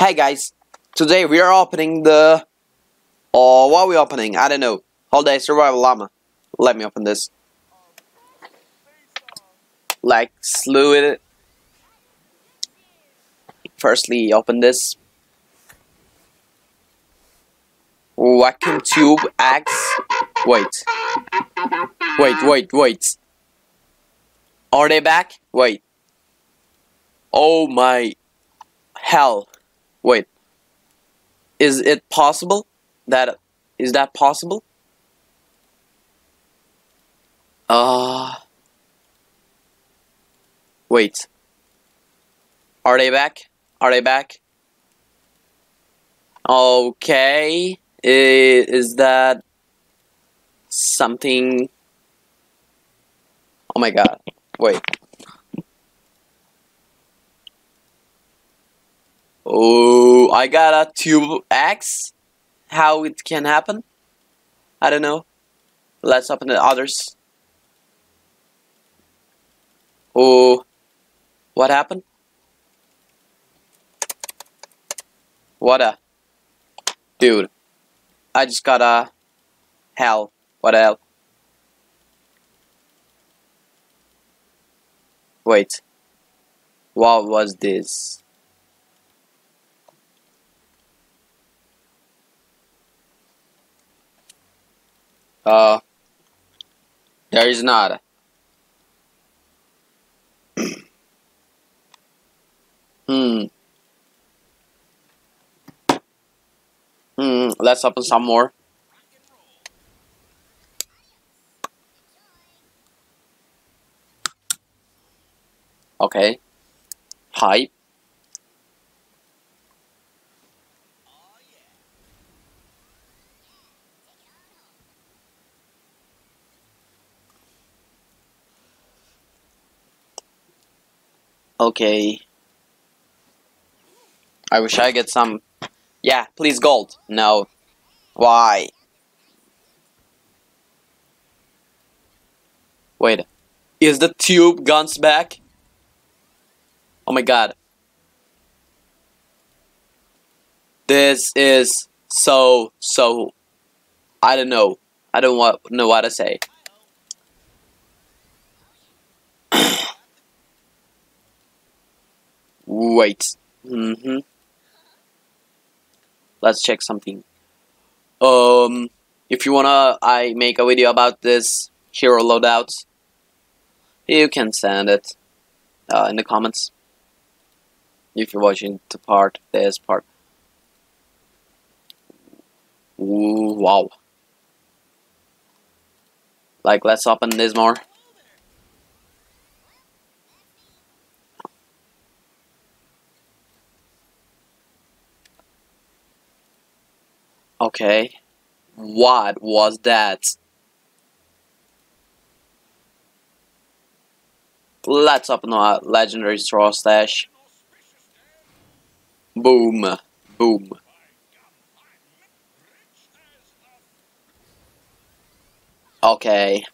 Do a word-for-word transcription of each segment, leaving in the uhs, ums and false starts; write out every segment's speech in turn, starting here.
Hey guys, today we are opening the... Oh, what are we opening? I don't know. Holiday Survival Llama. Let me open this. Like, slew it. Firstly, open this. Vacuum Tube Axe. Wait. Wait, wait, wait. Are they back? Wait. Oh my... hell. Wait. Is it possible? That... is that possible? Uh... Wait. Are they back? Are they back? Okay... Is that... something... Oh my god. Wait. Oh, I got a tube axe? How it can happen? I don't know. Let's open the others. Oh, what happened? What a... dude. I just got a... hell. What the hell? Wait. What was this? Uh, there is not. Hmm. Hmm. Let's open some more. Okay. Hi. Okay. I wish I get some. Yeah, please gold. No. Why? Wait. Is the tube guns back? Oh my god. This is so, so... I don't know. I don't want, know what to say. Wait. Mm-hmm. Let's check something. Um, if you wanna I make a video about this hero loadout, you can send it uh, in the comments. If you're watching the part, this part. Ooh, wow. Like, let's open this more. Okay. What was that? Let's open our legendary straw stash. Boom. Boom. Okay.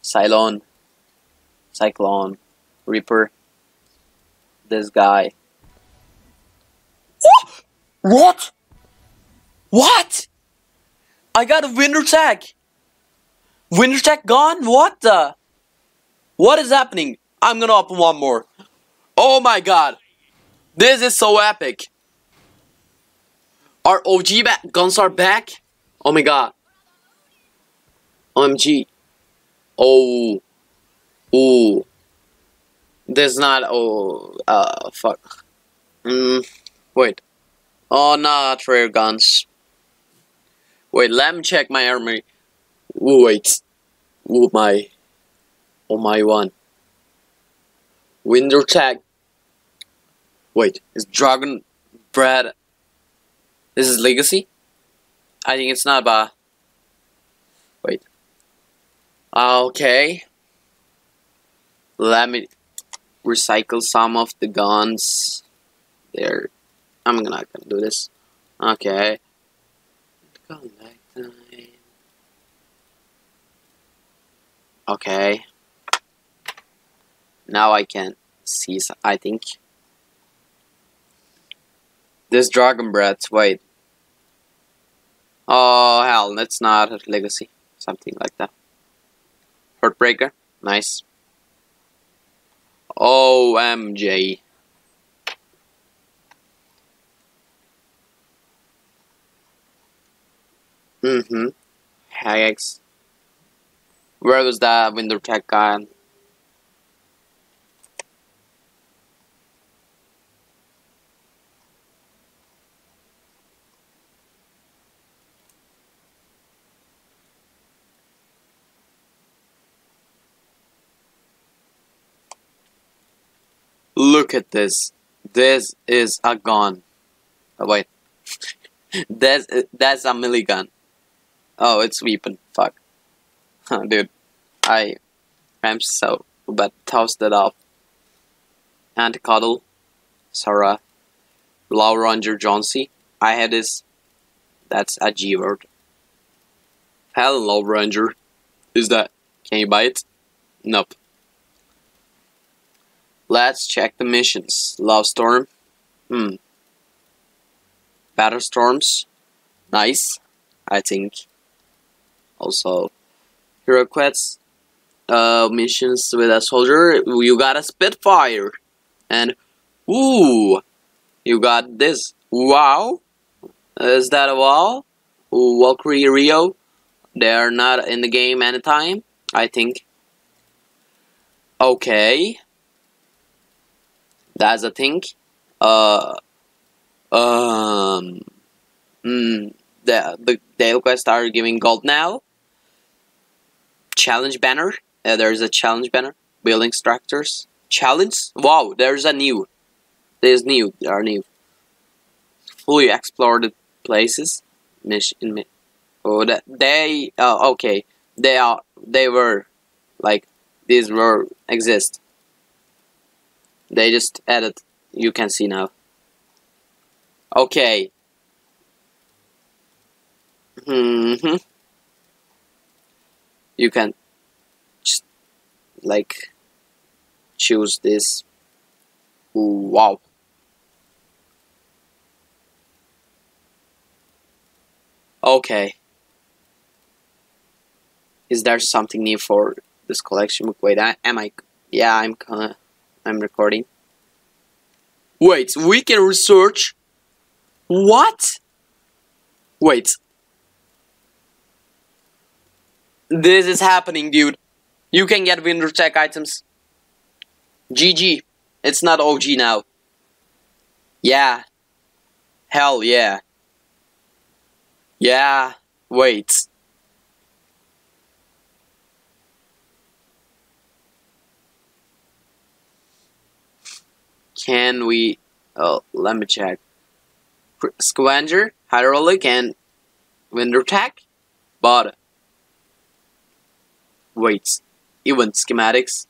Cyclone. Cyclone. Reaper. This guy. What? What? What? I got a Winter Tech. Winter Tech gone? What the? What is happening? I'm gonna open one more. Oh my god. This is so epic. Our O G ba guns are back? Oh my god. O M G. Oh. Ooh. There's not... Oh. Uh, fuck. Mm. Wait. Oh, not rare guns. Wait, let me check my armory. Wait. Oh my. Oh my one. Winter Tech. Wait, is Dragon Breath? This is Legacy? I think it's not, but... wait. Okay. Let me recycle some of the guns. There. I'm not gonna do this. Okay. Okay. Now I can season, I think. This Dragon Breath, wait. Oh, hell, that's not Legacy. Something like that. Heartbreaker, nice. O M G. Mm-hmm. Hagex. Where was that Winter Tech guy? Look at this. This is a gun. Oh, wait. that's, that's a milligun. Oh, it's weapon. Fuck. Dude, I am so bad. Toss that off. Anticoddle. Sarah. Love Ranger Jonesy. I had this. That's a G word. Hello, Love Ranger. Is that? Can you buy it? Nope. Let's check the missions. Love Storm. Hmm. Battle Storms. Nice. I think. Also, hero quests, uh, missions with a soldier. You got a Spitfire, and ooh, you got this. Wow, is that a wall? Valkyrie Rio. They are not in the game anytime, I think. Okay, that's a thing. Uh, um, mm, the the daily quests are giving gold now. Challenge banner. Uh, there's a challenge banner. Building structures. Challenge. Wow, there's a new. There's new. There are new. Fully explored places. Mission. Oh, that they. Uh, okay, they are. They were, like, these were exist. They just added. You can see now. Okay. Mm-hmm. You can just, like, choose this. Wow. Okay. Is there something new for this collection? Wait, I, am I? Yeah, I'm gonna. I'm recording. Wait, we can research. What? Wait. This is happening, dude. You can get Winter Tech items. G G. It's not O G now. Yeah. Hell yeah. Yeah. Wait. Can we... Oh, let me check. Scavenger, Hydraulic, and Winter Tech? But... Wait, event schematics.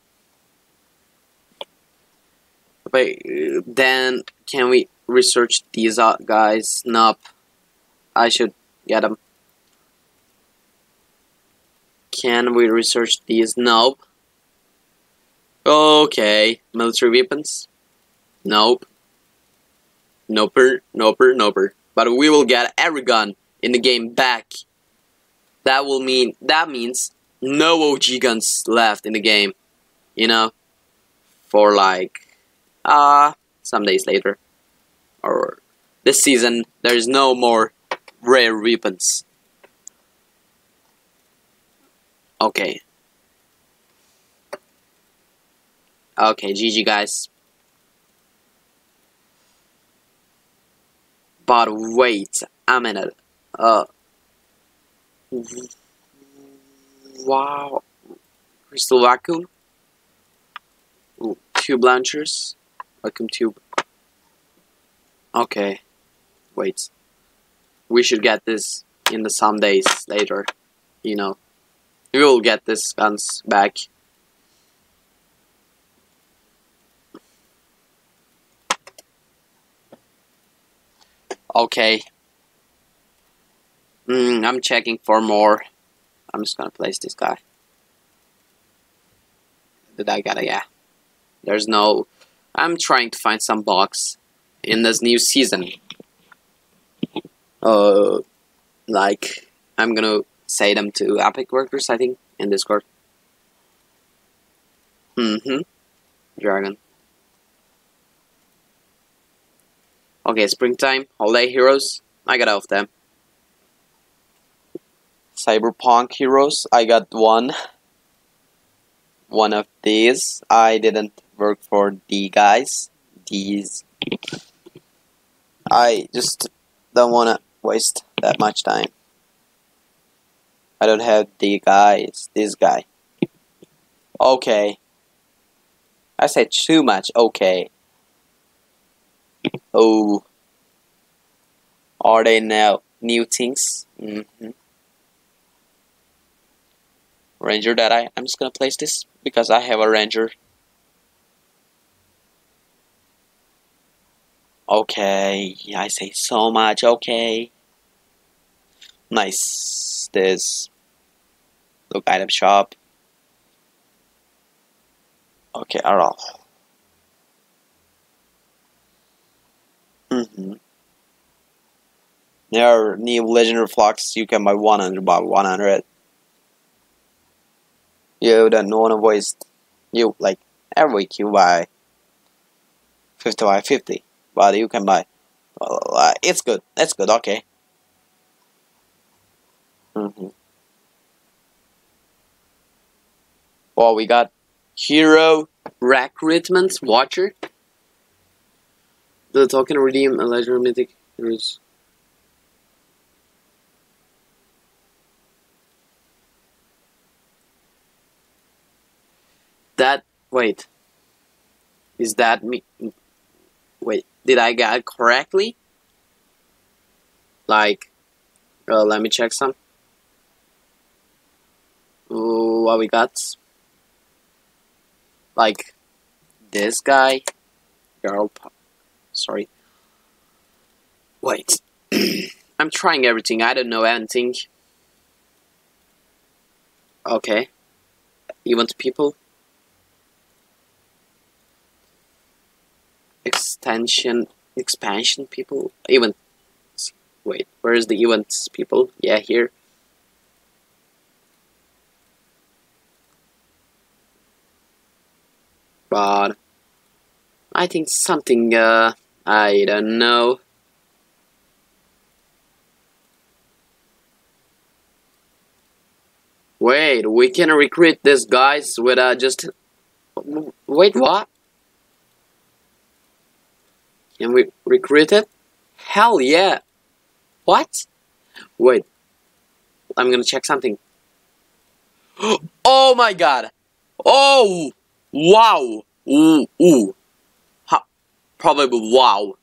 Wait, then can we research these out, guys? Nope. I should get them. Can we research these? Nope. Okay, military weapons. Nope. Noper, noper, noper. But we will get every gun in the game back. That will mean. That means. No O G guns left in the game, you know, for like, uh, some days later, or this season, there's no more rare weapons. Okay. Okay, G G guys. But wait a minute, uh... Wow, Crystal Vacuum. Ooh, Tube Launchers. Vacuum Tube. Okay, wait. We should get this in the some days later. You know, we will get this guns back. Okay. Mm, I'm checking for more. I'm just gonna place this guy. Did I gotta yeah. There's no I'm trying to find some bugs in this new season. Uh, like, I'm gonna say them to Epic workers, I think, in Discord. Mm-hmm. Dragon. Okay, springtime, holiday heroes, I got off them. Cyberpunk heroes, I got one. One of these. I didn't work for the guys. These. I just don't wanna waste that much time. I don't have the guys. This guy. Okay. I said too much. Okay. Oh. Are they now new things? Mm-hmm. Ranger that I, I'm just gonna place this because I have a Ranger. Okay, I say so much, okay. Nice, this. Look, item shop. Okay, alright. Mm-hmm. There are new legendary flocks, you can buy one hundred by one hundred. You don't wanna waste, you like every week you buy fifty by fifty, but you can buy, it's good, it's good, okay. Mm-hmm. Well, we got Hero Recruitment Watcher. The token redeem a legendary mythic heroes. That, wait, is that me? Wait, did I get it correctly? Like, uh, let me check some. Ooh, what we got? Like, this guy, girl, sorry. Wait, I'm trying everything, I don't know anything. Okay, even to people. Extension, expansion people, event, wait, where is the events people? Yeah, here. But I think something, uh, I don't know. Wait, we can recruit these guys with uh, just, wait, what? And we recruited? Hell yeah! What? Wait. I'm gonna check something. Oh my god! Oh! Wow! Ooh, ooh. Ha. Probably wow.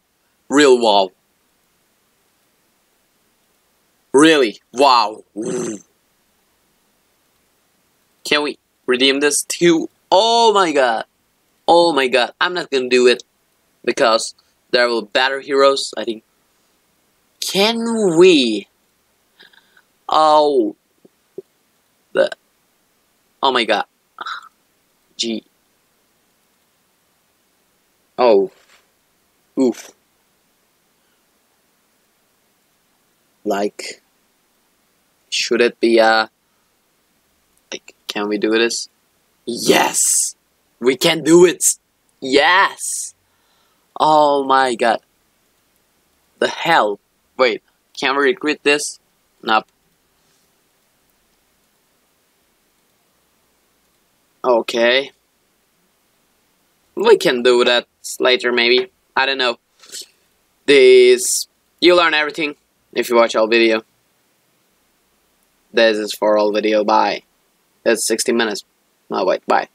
Real wow. Really? Wow. Ooh. Can we redeem this too? Oh my god! Oh my god. I'm not gonna do it. Because there will be better heroes, I think. Can we? Oh, the oh my god, G. Oh, oof. Like, should it be uh like, can we do this? Yes, we can do it. Yes. Oh my god. The hell. Wait, can we recruit this? Nope. Okay. We can do that later maybe. I don't know. This... You learn everything if you watch all video. This is for all video. Bye. That's sixty minutes. No, wait, bye.